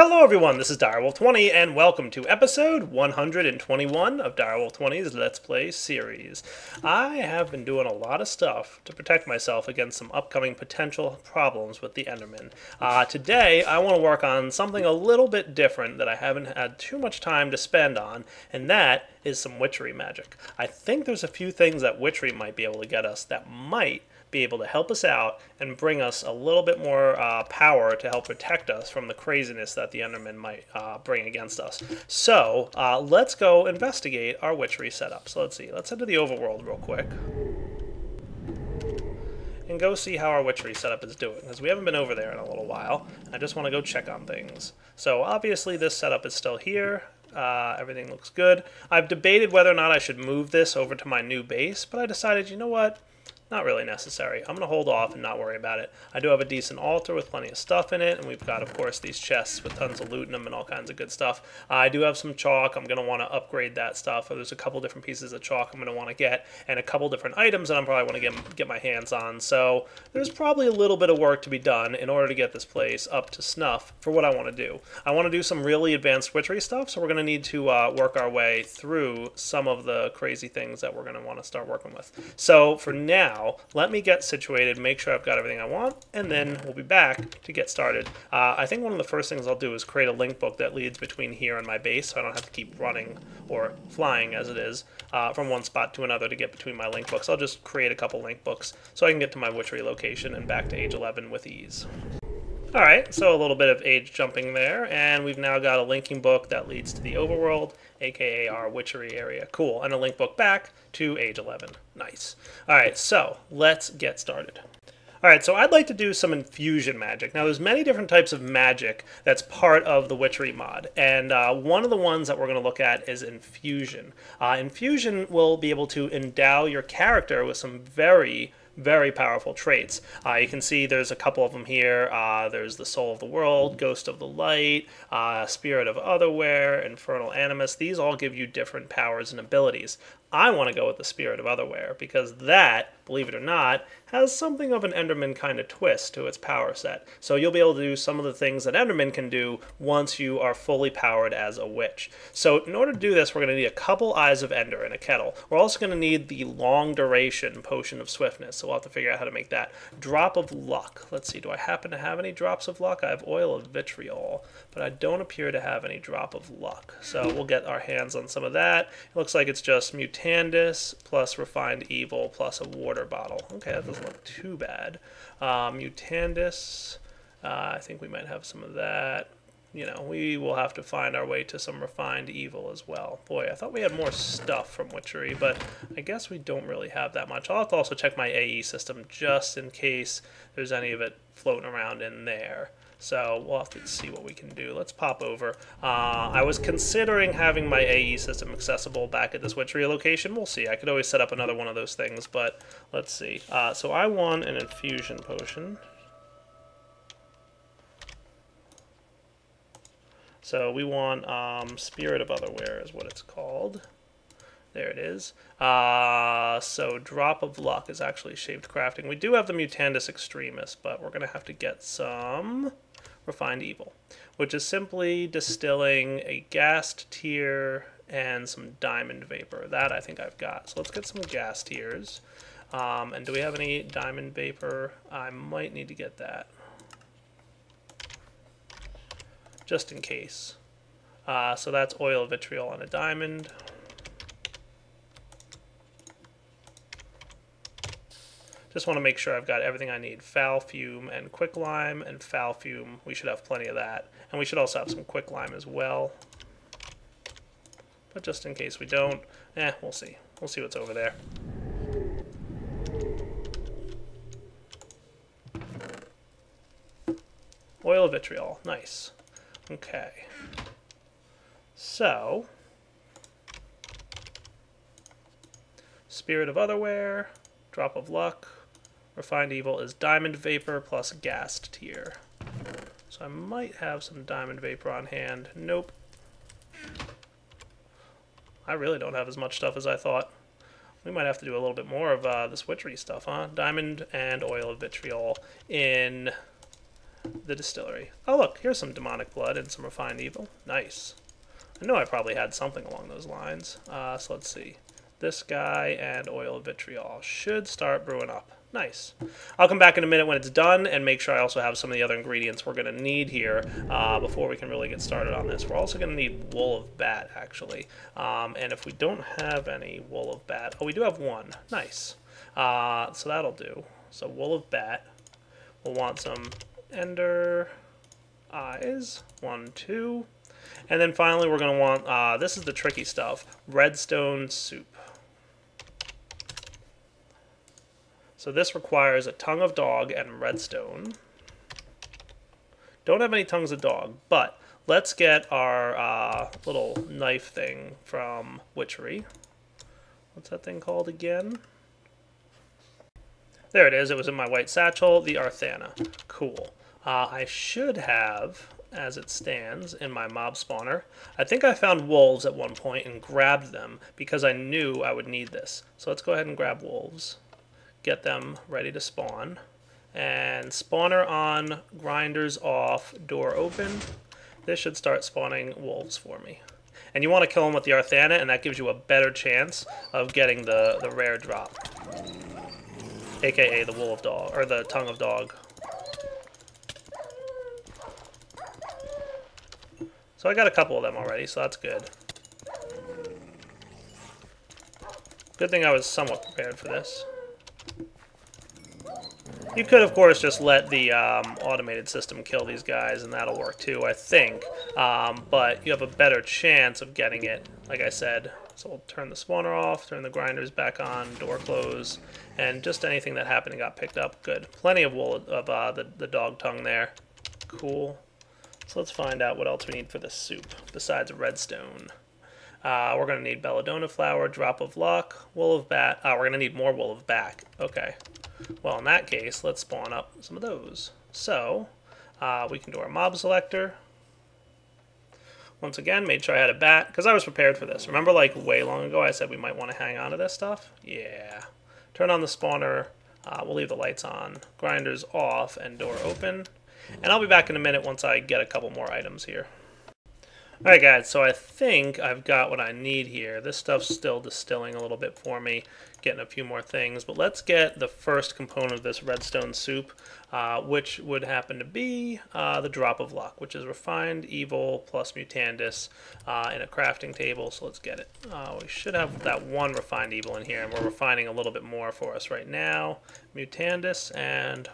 Hello everyone, this is Direwolf20 and welcome to episode 121 of Direwolf20's Let's Play series. I have been doing a lot of stuff to protect myself against some upcoming potential problems with the Enderman. Today I want to work on something a little bit different that I haven't had too much time to spend on, and that is some witchery magic. I think there's a few things that witchery might be able to get us that might be able to help us out and bring us a little bit more power to help protect us from the craziness that the Enderman might bring against us. So let's go investigate our witchery setup. So let's see, let's head to the Overworld real quick and go see how our witchery setup is doing, because we haven't been over there in a little while. I just want to go check on things. So obviously this setup is still here. Everything looks good. I've debated whether or not I should move this over to my new base, but I decided, you know what? Not really necessary. I'm going to hold off and not worry about it. I do have a decent altar with plenty of stuff in it, and we've got, of course, these chests with tons of loot in them and all kinds of good stuff. I do have some chalk. I'm going to want to upgrade that stuff. There's a couple different pieces of chalk I'm going to want to get, and a couple different items that I'm probably want to get my hands on. So there's probably a little bit of work to be done in order to get this place up to snuff for what I want to do. I want to do some really advanced witchery stuff, so we're going to need to work our way through some of the crazy things that we're going to want to start working with. So for now, let me get situated, make sure I've got everything I want, and then we'll be back to get started. I think one of the first things I'll do is create a link book that leads between here and my base, so I don't have to keep running or flying as it is from one spot to another to get between my link books. I'll just create a couple link books so I can get to my witchery location and back to age 11 with ease. Alright, so a little bit of age jumping there, and we've now got a linking book that leads to the Overworld, aka our witchery area. Cool, and a link book back to age 11. Nice. Alright, so let's get started. Alright, so I'd like to do some infusion magic. Now, there's many different types of magic that's part of the witchery mod, and one of the ones that we're going to look at is infusion. Infusion will be able to endow your character with some very powerful traits. You can see there's a couple of them here. There's the Soul of the World, Ghost of the Light, Spirit of Otherwhere, Infernal Animus. These all give you different powers and abilities. I want to go with the Spirit of Otherwhere because that, believe it or not, has something of an Enderman kind of twist to its power set. So you'll be able to do some of the things that Enderman can do once you are fully powered as a witch. So in order to do this, we're going to need a couple Eyes of Ender and a kettle. We're also going to need the long duration Potion of Swiftness, so we'll have to figure out how to make that. Drop of Luck. Let's see, do I happen to have any drops of luck? I have Oil of Vitriol, but I don't appear to have any drop of luck. So we'll get our hands on some of that. It looks like it's just Mutandis plus Refined Evil plus a water bottle. Okay, that doesn't look too bad. Mutandis, I think we might have some of that. You know, we will have to find our way to some Refined Evil as well. Boy, I thought we had more stuff from witchery, but I guess we don't really have that much. I'll have to also check my AE system just in case there's any of it floating around in there. So we'll have to see what we can do. Let's pop over. I was considering having my AE system accessible back at this witchery location. We'll see. I could always set up another one of those things, but let's see. So I want an infusion potion. So we want Spirit of Otherwhere is what it's called. There it is. So Drop of Luck is actually shaped crafting. We do have the Mutandis Extremis, but we're going to have to get some Refined Evil, which is simply distilling a Ghast Tear and some Diamond Vapor. That I think I've got. So let's get some Ghast Tears. And do we have any Diamond Vapor? I might need to get that, just in case. So that's Oil of Vitriol on a diamond. Just want to make sure I've got everything I need. Foul Fume and Quicklime, and Foul Fume, we should have plenty of that. And we should also have some Quicklime as well. But just in case we don't, we'll see. We'll see what's over there. Oil of Vitriol, nice. Okay, so Spirit of Otherwhere, Drop of Luck, Refined Evil is Diamond Vapor plus Ghast Tear. So I might have some Diamond Vapor on hand. Nope. I really don't have as much stuff as I thought. We might have to do a little bit more of this witchery stuff, huh? Diamond and Oil of Vitriol in the distillery. Oh look, here's some demonic blood and some refined evil. Nice. I know I probably had something along those lines. So let's see. This guy and oil of vitriol should start brewing up. Nice. I'll come back in a minute when it's done and make sure I also have some of the other ingredients we're going to need here before we can really get started on this. We're also going to need wool of bat, actually. And if we don't have any wool of bat... Oh, we do have one. Nice. So that'll do. So wool of bat. We'll want some ender eyes. 1, 2. And then finally we're going to want... this is the tricky stuff. Redstone soup. So this requires a tongue of dog and redstone. Don't have any tongues of dog, but let's get our little knife thing from Witchery. What's that thing called again? There it is. It was in my white satchel, the Arthana. Cool. I should have, as it stands, in my mob spawner. I think I found wolves at one point and grabbed them because I knew I would need this. So let's go ahead and grab wolves. Get them ready to spawn, and spawner on, grinders off, door open. This should start spawning wolves for me. And you want to kill them with the Arthana, and that gives you a better chance of getting the rare drop, aka the wool of dog or the tongue of dog. So I got a couple of them already, so that's good. Good thing I was somewhat prepared for this. You could, of course, just let the automated system kill these guys, and that'll work too, I think. But you have a better chance of getting it, like I said. So we'll turn the spawner off, turn the grinders back on, door close, and just anything that happened and got picked up. Good. Plenty of wool of the dog tongue there. Cool. So let's find out what else we need for the soup, besides redstone. We're going to need belladonna flour, drop of luck, wool of bat. We're going to need more wool of bat. Okay. Well, in that case, let's spawn up some of those. So, we can do our mob selector. Once again, made sure I had a bat, because I was prepared for this. Remember, like, way long ago I said we might want to hang on to this stuff? Yeah. Turn on the spawner. We'll leave the lights on. Grinders off and door open. And I'll be back in a minute once I get a couple more items here. Alright guys, so I think I've got what I need here. This stuff's still distilling a little bit for me, getting a few more things, but let's get the first component of this redstone soup, which would happen to be the drop of luck, which is refined evil plus mutandis in a crafting table, so let's get it. We should have that one refined evil in here, and we're refining a little bit more for us right now. Mutandis and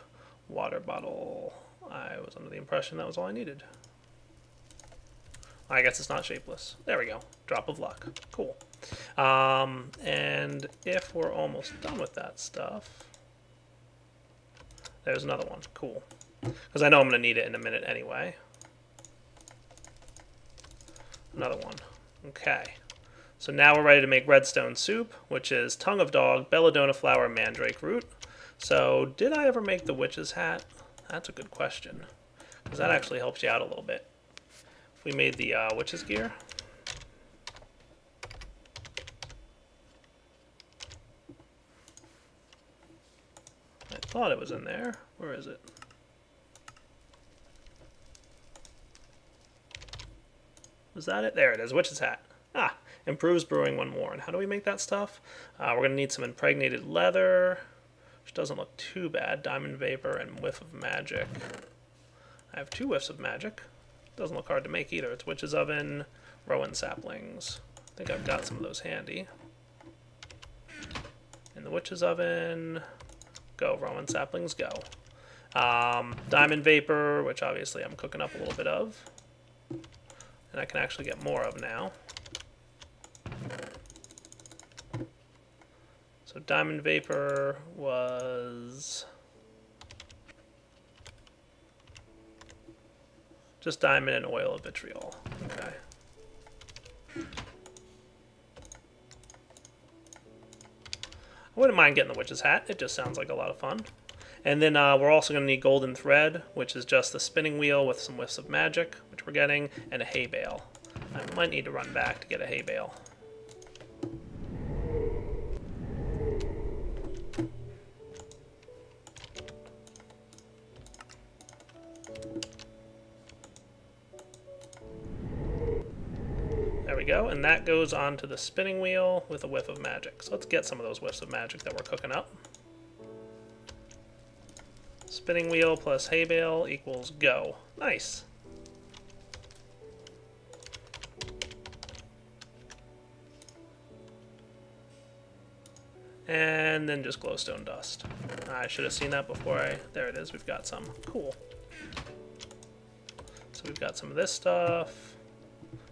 water bottle. I was under the impression that was all I needed. I guess it's not shapeless. There we go. Drop of luck. Cool. And if we're almost done with that stuff, there's another one. Cool. Because I know I'm going to need it in a minute anyway. Another one. Okay. So now we're ready to make redstone soup, which is tongue of dog, belladonna flower, mandrake root. So did I ever make the witch's hat? That's a good question. Because that actually helps you out a little bit. We made the witch's gear. I thought it was in there. Where is it? Was that it? There it is. Witch's hat. Ah, improves brewing when worn. How do we make that stuff? We're going to need some impregnated leather, which doesn't look too bad. Diamond vapor and whiff of magic. I have 2 whiffs of magic. Doesn't look hard to make either. It's Witch's Oven, Rowan Saplings. I think I've got some of those handy. In the Witch's Oven, go Rowan Saplings, go. Diamond Vapor, which obviously I'm cooking up a little bit of. And I can actually get more of now. So Diamond Vapor was... just diamond and oil of vitriol. Okay. I wouldn't mind getting the witch's hat. It just sounds like a lot of fun. And then we're also going to need golden thread, which is just the spinning wheel with some whiffs of magic, which we're getting, and a hay bale. I might need to run back to get a hay bale. we go. And that goes onto the spinning wheel with a whiff of magic. So let's get some of those whiffs of magic that we're cooking up. Spinning wheel plus hay bale equals go. Nice. And then just glowstone dust. I should have seen that before I... There it is. We've got some. Cool. So we've got some of this stuff.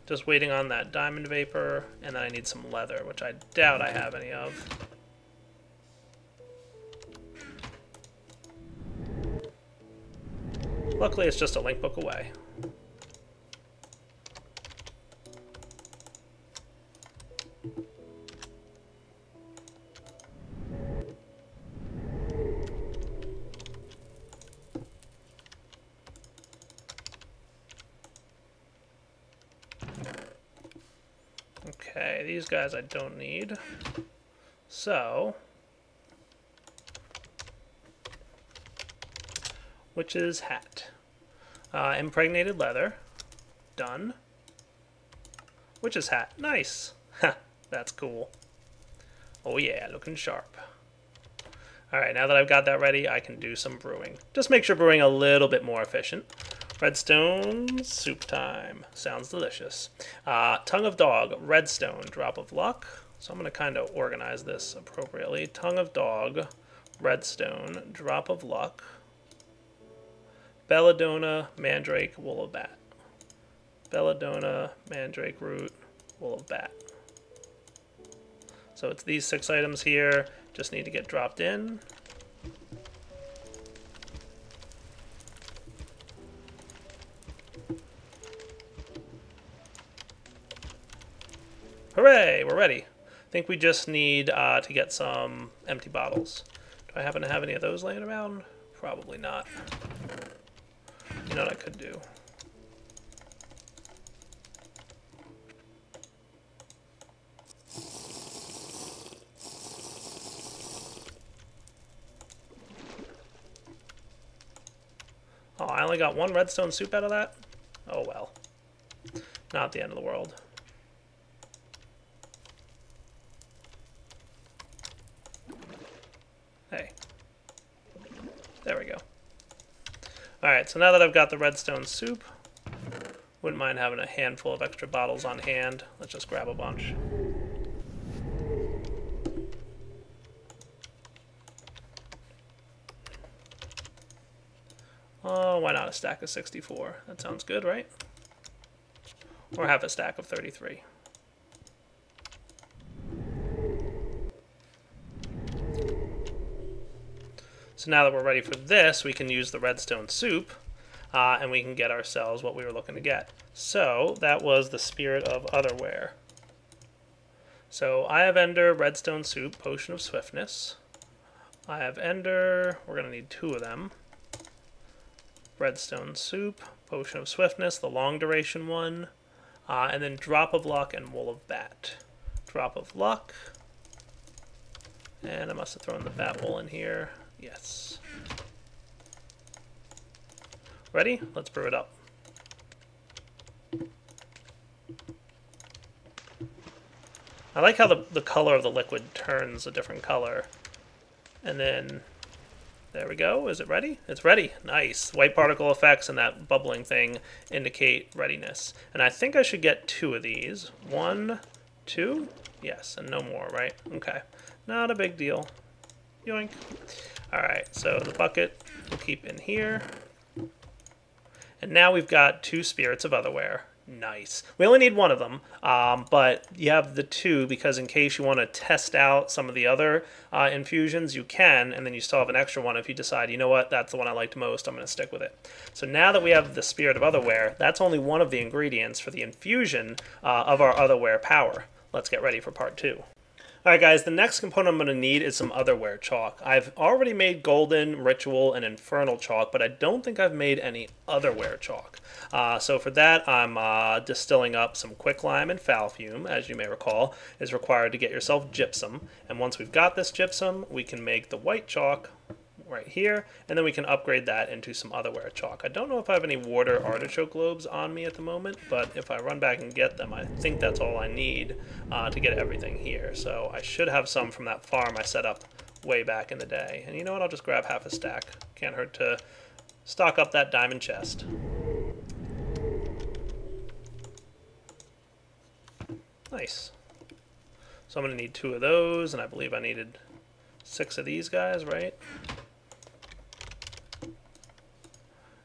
Just waiting on that diamond vapor. And then I need some leather, which I doubt I have any of. Luckily, it's just a link book away. Okay, these guys I don't need. So, witch's hat. Impregnated leather. Done. Witch's hat. Nice. Ha, that's cool. Oh yeah, looking sharp. Alright, now that I've got that ready, I can do some brewing. Just make sure brewing a little bit more efficient. Redstone, soup time. Sounds delicious. Tongue of dog, redstone, drop of luck. So I'm going to kind of organize this appropriately. Tongue of dog, redstone, drop of luck. Belladonna, mandrake, wool of bat. Belladonna, mandrake root, wool of bat. So it's these 6 items here. Just need to get dropped in. Hooray! We're ready. I think we just need to get some empty bottles. Do I happen to have any of those laying around? Probably not. You know what I could do? Oh, I only got 1 redstone soup out of that? Oh well. Not the end of the world. There we go. Alright, so now that I've got the redstone soup, wouldn't mind having a handful of extra bottles on hand. Let's just grab a bunch. Oh, why not a stack of 64? That sounds good, right? Or half a stack of 33. So now that we're ready for this, we can use the redstone soup, and we can get ourselves what we were looking to get. So that was the Spirit of Otherwhere. So I have Ender, redstone soup, potion of swiftness. I have Ender, we're going to need 2 of them. Redstone soup, potion of swiftness, the long duration one, and then drop of luck and wool of bat. Drop of luck, and I must have thrown the bat wool in here. Yes. Ready? Let's brew it up. I like how the color of the liquid turns a different color. And then, there we go. Is it ready? It's ready. Nice. White particle effects and that bubbling thing indicate readiness. And I think I should get 2 of these. 1, 2. Yes, and no more, right? Okay. Not a big deal. Yoink. Alright, so the bucket we'll keep in here. And now we've got 2 Spirits of Otherwhere. Nice. We only need 1 of them, but you have the 2 because in case you want to test out some of the other infusions, you can, and then you still have an extra one if you decide, you know what, that's the one I liked most, I'm going to stick with it. So now that we have the Spirit of Otherwhere, that's only one of the ingredients for the infusion of our Otherwhere power. Let's get ready for part 2. Alright guys, the next component I'm going to need is some Otherwhere chalk. I've already made Golden, Ritual, and Infernal chalk, but I don't think I've made any Otherwhere chalk. So for that, I'm distilling up some quicklime and foul fume, as you may recall, is required to get yourself gypsum. And once we've got this gypsum, we can make the white chalk, right here, and then we can upgrade that into some Otherwhere chalk. I don't know if I have any water artichoke globes on me at the moment, but if I run back and get them, I think that's all I need to get everything here. So I should have some from that farm I set up way back in the day. And you know what, I'll just grab half a stack. Can't hurt to stock up that diamond chest. Nice. So I'm going to need 2 of those, and I believe I needed 6 of these guys, right?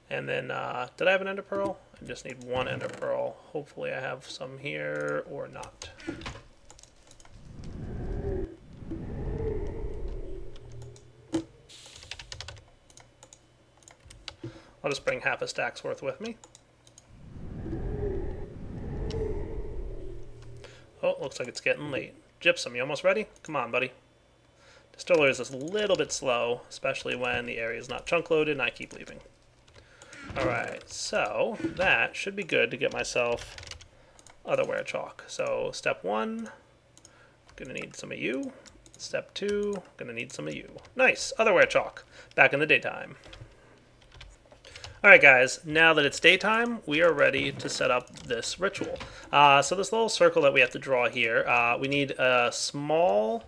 And then, did I have an ender pearl? I just need 1 ender pearl. Hopefully I have some here, or not. I'll just bring half a stack's worth with me. Oh, looks like it's getting late. Gypsum, you almost ready? Come on, buddy. Distiller is just a little bit slow, especially when the area is not chunk loaded and I keep leaving. Alright, so that should be good to get myself Otherwhere chalk. So step 1, gonna need some of you. Step 2, gonna need some of you. Nice, Otherwhere chalk, back in the daytime. Alright guys, now that it's daytime, we are ready to set up this ritual. So this little circle that we have to draw here, we need a small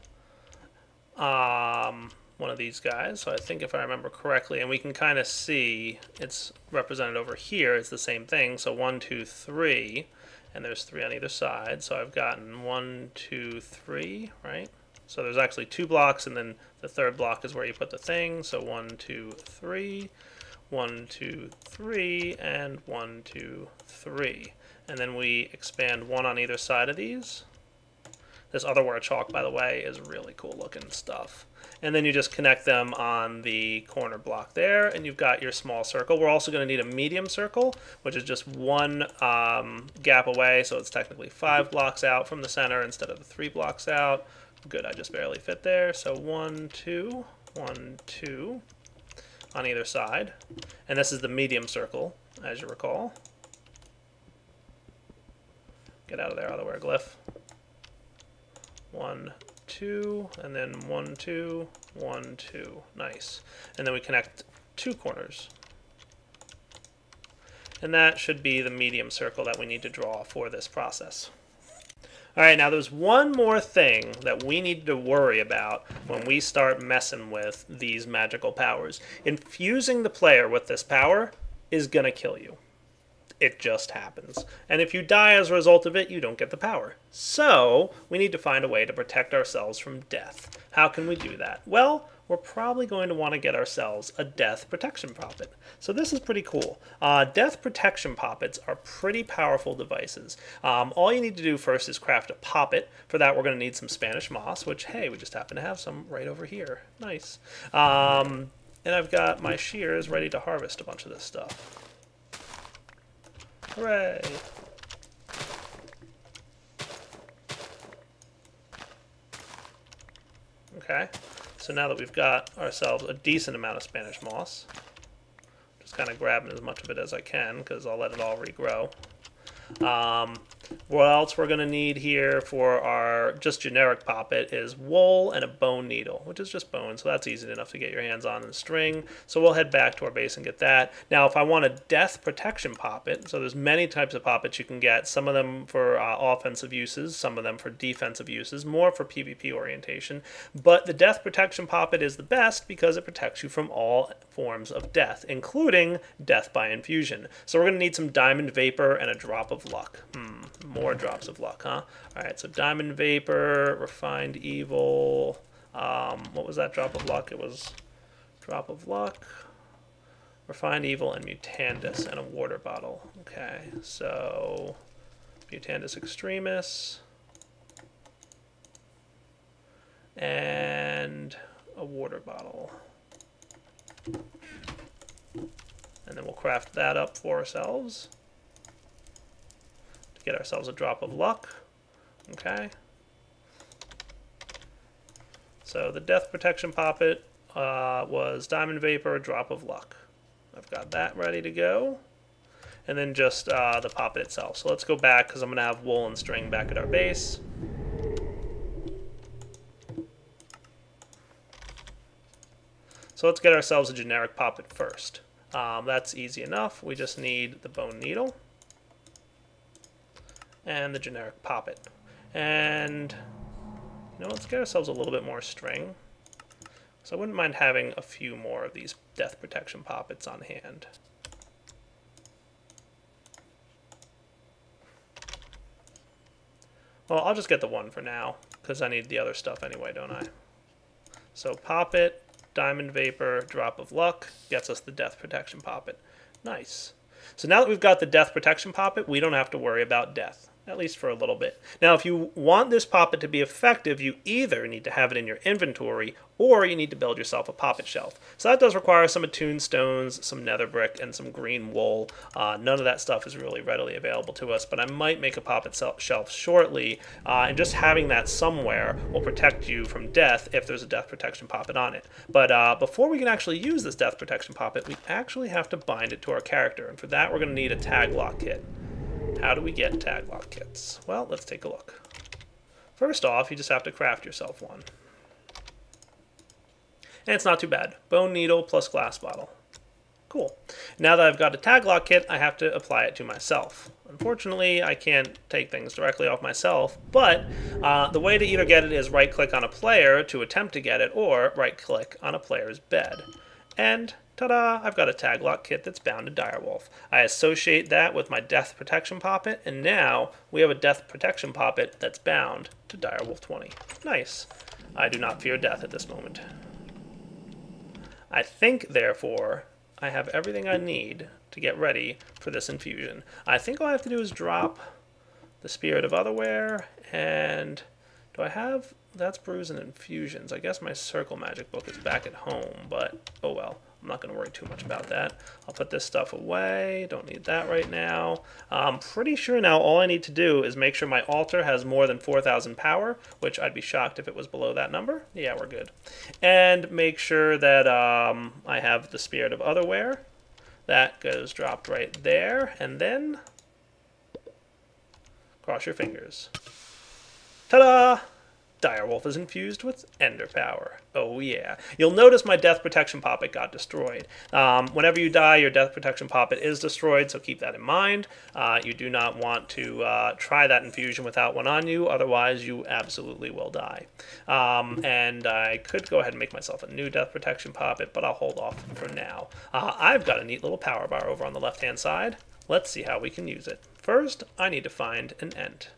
one of these guys, so I think if I remember correctly, and we can kind of see it's represented over here, it's the same thing, so 1, 2, 3, and there's 3 on either side, so I've gotten 1, 2, 3, right? So there's actually 2 blocks, and then the 3rd block is where you put the thing, so 1, 2, 3. 1, 2, 3, and 1, 2, 3. And then we expand 1 on either side of these. This Otherwhere chalk, by the way, is really cool looking stuff. And then you just connect them on the corner block there, and you've got your small circle. We're also going to need a medium circle, which is just 1 gap away, so it's technically 5 blocks out from the center instead of the 3 blocks out. Good, I just barely fit there. So 1, 2, 1, 2. On either side, and this is the medium circle, as you recall. Get out of there, Otherwhere glyph. 1, 2, and then 1, 2, 1, 2. Nice. And then we connect 2 corners. And that should be the medium circle that we need to draw for this process. Alright, now there's one more thing that we need to worry about when we start messing with these magical powers. Infusing the player with this power is going to kill you. It just happens. And if you die as a result of it, you don't get the power. So, we need to find a way to protect ourselves from death. How can we do that? Well, we're probably going to want to get ourselves a death protection poppet. So this is pretty cool. Death protection poppets are pretty powerful devices. All you need to do first is craft a poppet. For that, we're going to need some Spanish moss, which, hey, we just happen to have some right over here. Nice. And I've got my shears ready to harvest a bunch of this stuff. Hooray! Okay. So now that we've got ourselves a decent amount of Spanish moss, just kind of grabbing as much of it as I can because I'll let it all regrow. What else we're going to need here for our just generic poppet is wool and a bone needle, which is just bone, so that's easy enough to get your hands on, and string. So we'll head back to our base and get that. Now if I want a death protection poppet, so there's many types of poppets you can get, some of them for offensive uses, some of them for defensive uses, more for PvP orientation, but the death protection poppet is the best because it protects you from all forms of death, including death by infusion. So we're going to need some diamond vapor and a drop of luck. More drops of luck, huh? Alright, so diamond vapor, refined evil, what was that drop of luck? It was drop of luck, refined evil, and Mutandis, and a water bottle. Okay, so Mutandis Extremis, and a water bottle. And then we'll craft that up for ourselves. Get ourselves a drop of luck. Okay. So the death protection poppet was diamond vapor, drop of luck. I've got that ready to go. And then just the poppet itself. So let's go back because I'm going to have wool and string back at our base. So let's get ourselves a generic poppet first. That's easy enough. We just need the bone needle and the generic poppet. And you know, let's get ourselves a little bit more string. So I wouldn't mind having a few more of these death protection poppets on hand. Well, I'll just get the one for now, because I need the other stuff anyway, don't I? So poppet, diamond vapor, drop of luck, gets us the death protection poppet. Nice. So now that we've got the death protection poppet, we don't have to worry about death, at least for a little bit. Now, if you want this poppet to be effective, you either need to have it in your inventory, or you need to build yourself a poppet shelf. So that does require some attuned stones, some nether brick, and some green wool. None of that stuff is really readily available to us, but I might make a poppet shelf shortly, and just having that somewhere will protect you from death if there's a death protection poppet on it. But before we can actually use this death protection poppet, we actually have to bind it to our character, and for that we're going to need a Taglock Kit. How do we get Taglock Kits? Well, let's take a look. First off, you just have to craft yourself one. And it's not too bad. Bone needle plus glass bottle. Cool. Now that I've got a Taglock Kit, I have to apply it to myself. Unfortunately, I can't take things directly off myself, but the way to either get it is right-click on a player to attempt to get it, or right-click on a player's bed. And ta-da! I've got a Taglock Kit that's bound to Direwolf. I associate that with my Death Protection Poppet, and now we have a Death Protection Poppet that's bound to Direwolf20. Nice. I do not fear death at this moment. I think, therefore, I have everything I need to get ready for this infusion. I think all I have to do is drop the Spirit of Otherwhere, and do I have... That's brews and infusions. I guess my circle magic book is back at home, but oh well. I'm not going to worry too much about that. I'll put this stuff away. Don't need that right now. I'm pretty sure now all I need to do is make sure my altar has more than 4,000 power, which I'd be shocked if it was below that number. Yeah, we're good. And make sure that I have the Spirit of Otherwhere. That goes dropped right there. And then cross your fingers. Ta-da! Direwolf is infused with Ender power. Oh yeah. You'll notice my Death Protection Poppet got destroyed. Whenever you die, your Death Protection Poppet is destroyed, so keep that in mind. You do not want to try that infusion without one on you, otherwise you absolutely will die. And I could go ahead and make myself a new Death Protection Poppet, but I'll hold off for now. I've got a neat little power bar over on the left-hand side. Let's see how we can use it. First, I need to find an Ent.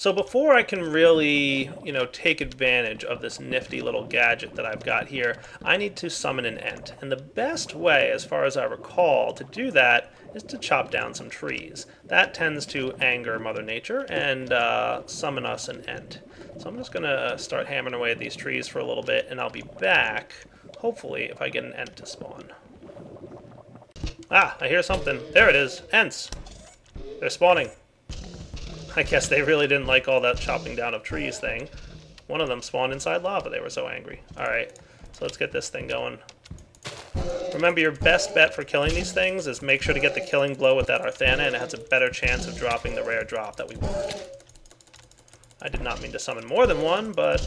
So before I can really, you know, take advantage of this nifty little gadget that I've got here, I need to summon an Ent. And the best way, as far as I recall, to do that is to chop down some trees. That tends to anger Mother Nature and summon us an Ent. So I'm just going to start hammering away at these trees for a little bit, and I'll be back, hopefully, if I get an Ent to spawn. Ah, I hear something. There it is. Ents. They're spawning. I guess they really didn't like all that chopping down of trees thing. One of them spawned inside lava. They were so angry. Alright, so let's get this thing going. Remember, your best bet for killing these things is make sure to get the killing blow with that Arthana, and it has a better chance of dropping the rare drop that we want. I did not mean to summon more than one, but...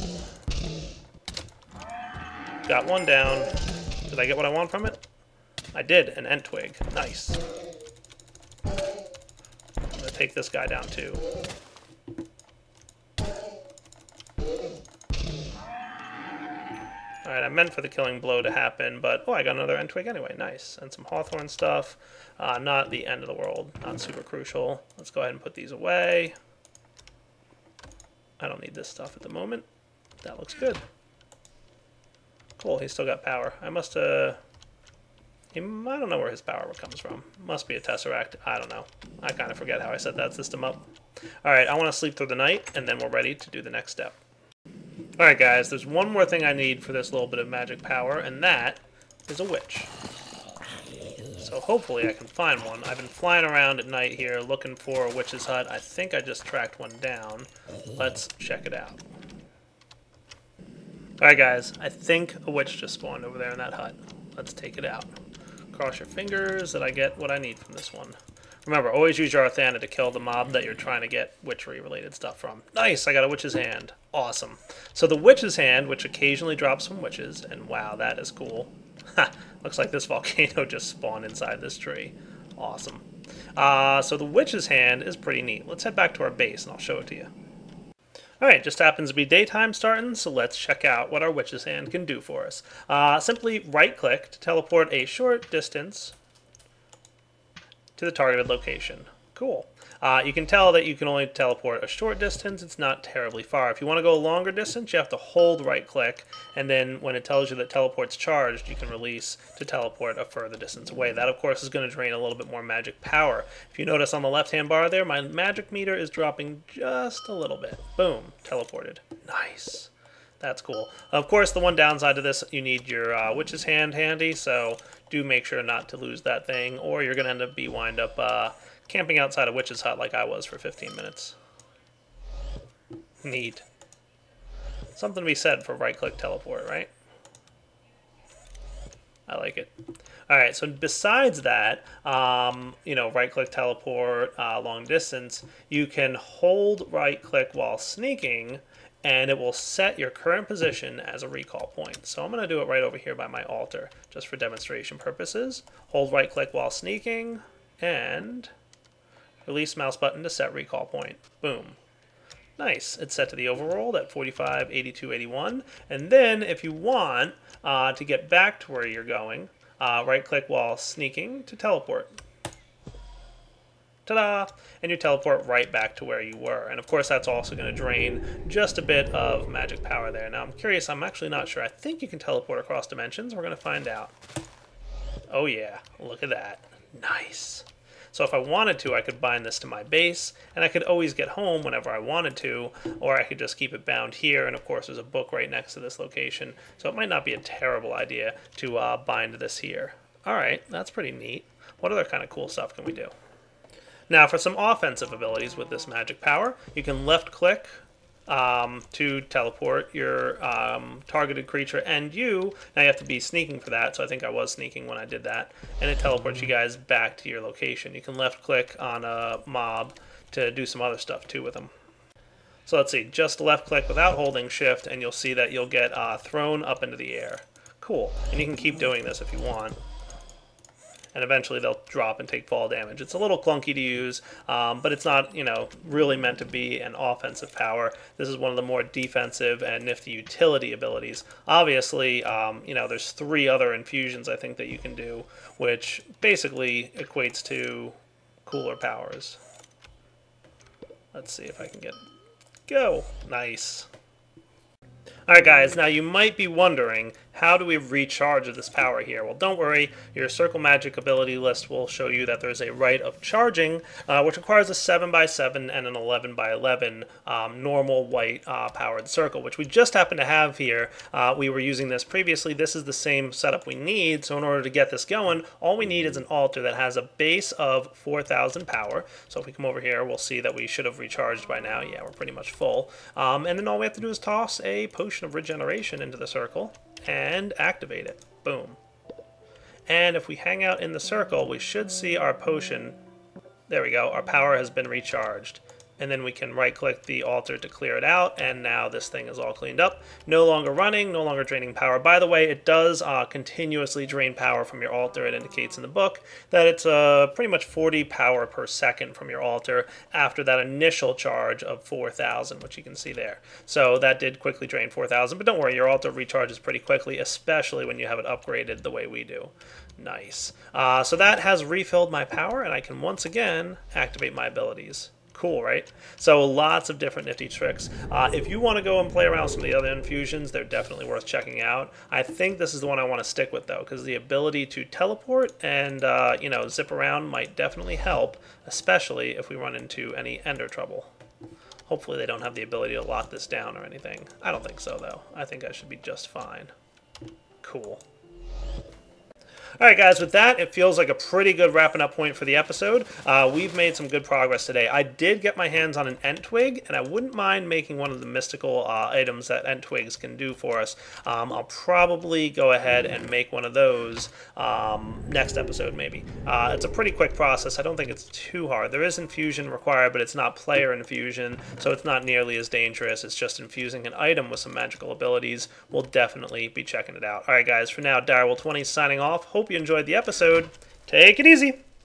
Got one down. Did I get what I want from it? I did, an Entwig. Nice. Take this guy down too. Alright, I meant for the killing blow to happen, but oh, I got another Entwig anyway, nice. And some Hawthorn stuff. Not the end of the world, not super crucial. Let's go ahead and put these away. I don't need this stuff at the moment. That looks good. Cool, he's still got power. I must have... I don't know where his power comes from. Must be a tesseract. I don't know. I kind of forget how I set that system up. Alright, I want to sleep through the night, and then we're ready to do the next step. Alright guys, there's one more thing I need for this little bit of magic power, and that is a witch. So hopefully I can find one. I've been flying around at night here looking for a witch's hut. I think I just tracked one down. Let's check it out. Alright guys, I think a witch just spawned over there in that hut. Let's take it out. Cross your fingers that I get what I need from this one. Remember, always use your Arthana to kill the mob that you're trying to get witchery-related stuff from. Nice! I got a witch's hand. Awesome. So the witch's hand, which occasionally drops from witches, and wow, that is cool. Ha! Looks like this volcano just spawned inside this tree. Awesome. So the witch's hand is pretty neat. Let's head back to our base, and I'll show it to you. Alright, just happens to be daytime starting, so let's check out what our witch's hand can do for us. Simply right-click to teleport a short distance to the targeted location. Cool. You can tell that you can only teleport a short distance. It's not terribly far. If you want to go a longer distance, you have to hold right-click, and then when it tells you that teleport's charged, you can release to teleport a further distance away. That, of course, is going to drain a little bit more magic power. If you notice on the left-hand bar there, my magic meter is dropping just a little bit. Boom. Teleported. Nice. That's cool. Of course, the one downside to this, you need your witch's hand handy, so do make sure not to lose that thing, or you're going to wind up camping outside a witch's hut like I was for 15 minutes. Neat. Something to be said for right-click teleport, right? I like it. Alright, so besides that, you know, right-click teleport, long distance, you can hold right-click while sneaking, and it will set your current position as a recall point. So I'm going to do it right over here by my altar, just for demonstration purposes. Hold right-click while sneaking, and release mouse button to set recall point. Boom. Nice. It's set to the overworld at 45, 82, 81. And then if you want to get back to where you're going, right-click while sneaking to teleport. Ta-da! And you teleport right back to where you were. And of course that's also going to drain just a bit of magic power there. Now I'm curious, I'm actually not sure. I think you can teleport across dimensions. We're going to find out. Oh yeah, look at that. Nice. So if I wanted to, I could bind this to my base, and I could always get home whenever I wanted to, or I could just keep it bound here, and of course there's a book right next to this location, so it might not be a terrible idea to bind this here. Alright, that's pretty neat. What other kind of cool stuff can we do? Now for some offensive abilities with this magic power, you can left-click to teleport your targeted creature and you. Now you have to be sneaking for that, so I think I was sneaking when I did that. And it teleports you guys back to your location. You can left-click on a mob to do some other stuff too with them. So let's see, just left-click without holding shift, and you'll see that you'll get thrown up into the air. Cool. And you can keep doing this if you want. And eventually they'll drop and take fall damage. It's a little clunky to use, but it's not, you know, really meant to be an offensive power. This is one of the more defensive and nifty utility abilities. Obviously, you know, there's three other infusions I think that you can do, which basically equates to cooler powers. Let's see if I can get... Go! Nice! Alright guys, now you might be wondering, how do we recharge this power here? Well, don't worry, your circle magic ability list will show you that there's a rite of charging, which requires a 7x7 and an 11x11 normal white powered circle, which we just happen to have here. We were using this previously. This is the same setup we need, so in order to get this going, all we need is an altar that has a base of 4,000 power. So if we come over here, we'll see that we should have recharged by now. Yeah, we're pretty much full. And then all we have to do is toss a potion of regeneration into the circle and activate it. Boom. And if we hang out in the circle, we should see our potion. There we go. Our power has been recharged. And then we can right-click the altar to clear it out, and now this thing is all cleaned up. No longer running, no longer draining power. By the way, it does continuously drain power from your altar. It indicates in the book that it's pretty much 40 power per second from your altar after that initial charge of 4,000, which you can see there. So that did quickly drain 4,000, but don't worry, your altar recharges pretty quickly, especially when you have it upgraded the way we do. Nice. So that has refilled my power, and I can once again activate my abilities. Cool, right? So lots of different nifty tricks. If you want to go and play around with some of the other infusions, they're definitely worth checking out. I think this is the one I want to stick with, though, because the ability to teleport and, you know, zip around might definitely help, especially if we run into any ender trouble. Hopefully they don't have the ability to lock this down or anything. I don't think so, though. I think I should be just fine. Cool. All right, guys, with that, it feels like a pretty good wrapping up point for the episode. We've made some good progress today. I did get my hands on an Entwig, and I wouldn't mind making one of the mystical items that Entwigs can do for us. I'll probably go ahead and make one of those next episode, maybe. It's a pretty quick process. I don't think it's too hard. There is infusion required, but it's not player infusion, so it's not nearly as dangerous. It's just infusing an item with some magical abilities. We'll definitely be checking it out. All right, guys, for now, Direwolf20 signing off. Hope you enjoyed the episode. Take it easy.